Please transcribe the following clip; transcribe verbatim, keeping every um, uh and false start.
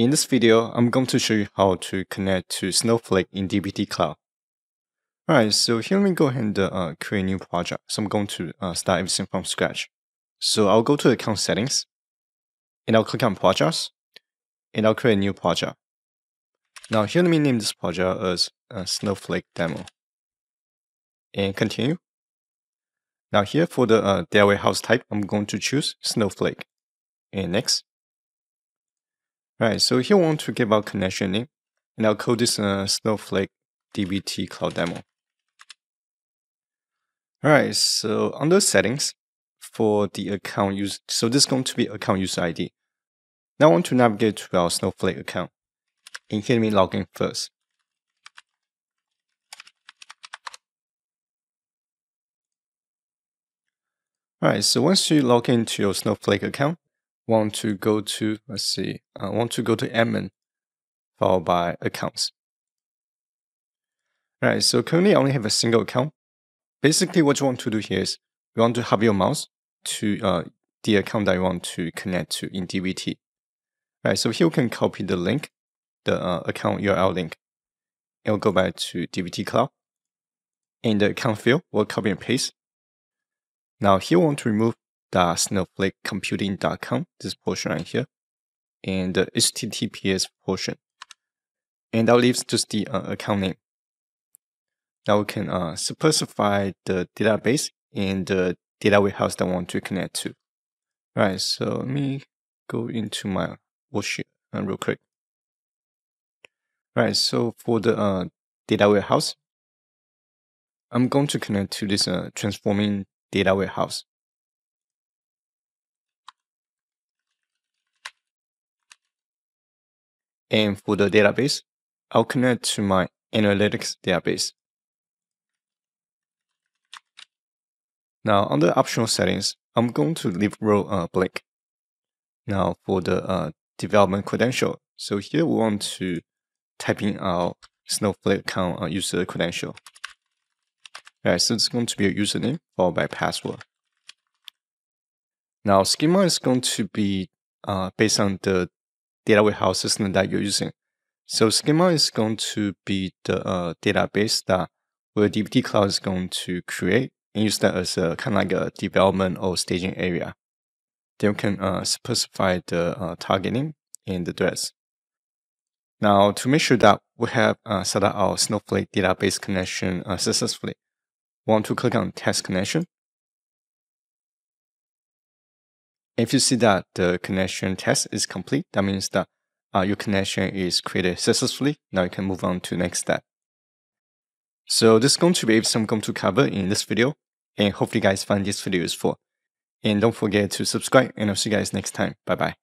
In this video, I'm going to show you how to connect to Snowflake in dbt Cloud. Alright, so here let me go ahead and uh, create a new project. So I'm going to uh, start everything from scratch. So I'll go to account settings, and I'll click on projects, and I'll create a new project. Now here let me name this project as uh, Snowflake Demo, and continue. Now here for the uh, data warehouse type, I'm going to choose Snowflake, and next. Alright, so here I want to give our connection name, and I'll call this uh, Snowflake dbt Cloud Demo. Alright, so under settings for the account user, so this is going to be account user I D. Now I want to navigate to our Snowflake account, and here let me log in first. Alright, so once you log into your Snowflake account, want to go to, let's see, I want to go to admin, followed by accounts. Alright, so currently I only have a single account. Basically what you want to do here is, you want to hover your mouse to uh, the account that you want to connect to in dbt. Alright, so here you can copy the link, the uh, account U R L link. It will go back to dbt Cloud, and the account field will copy and paste. Now here we want to remove the snowflake computing dot com, this portion right here, and the H T T P S portion. And that leaves just the uh, account name. Now we can uh, specify the database and the data warehouse that I want to connect to. All right, so let me go into my worksheet uh, real quick. All right, so for the uh, data warehouse, I'm going to connect to this uh, transforming data warehouse. And for the database, I'll connect to my analytics database. Now, under optional settings, I'm going to leave row uh, blank. Now, for the uh, development credential, so here we want to type in our Snowflake account uh, user credential. Alright, so it's going to be a username followed by password. Now, schema is going to be uh, based on the data warehouse system that you're using. So schema is going to be the uh, database that where dbt Cloud is going to create and use that as a kind of like a development or staging area. Then we can uh, specify the uh, target name and the address. Now to make sure that we have uh, set up our Snowflake database connection uh, successfully, we want to click on test connection. If you see that the connection test is complete, that means that uh, your connection is created successfully. Now you can move on to the next step. So this is going to be everything I'm going to cover in this video, and hopefully you guys find this video useful. And don't forget to subscribe, and I'll see you guys next time. Bye bye.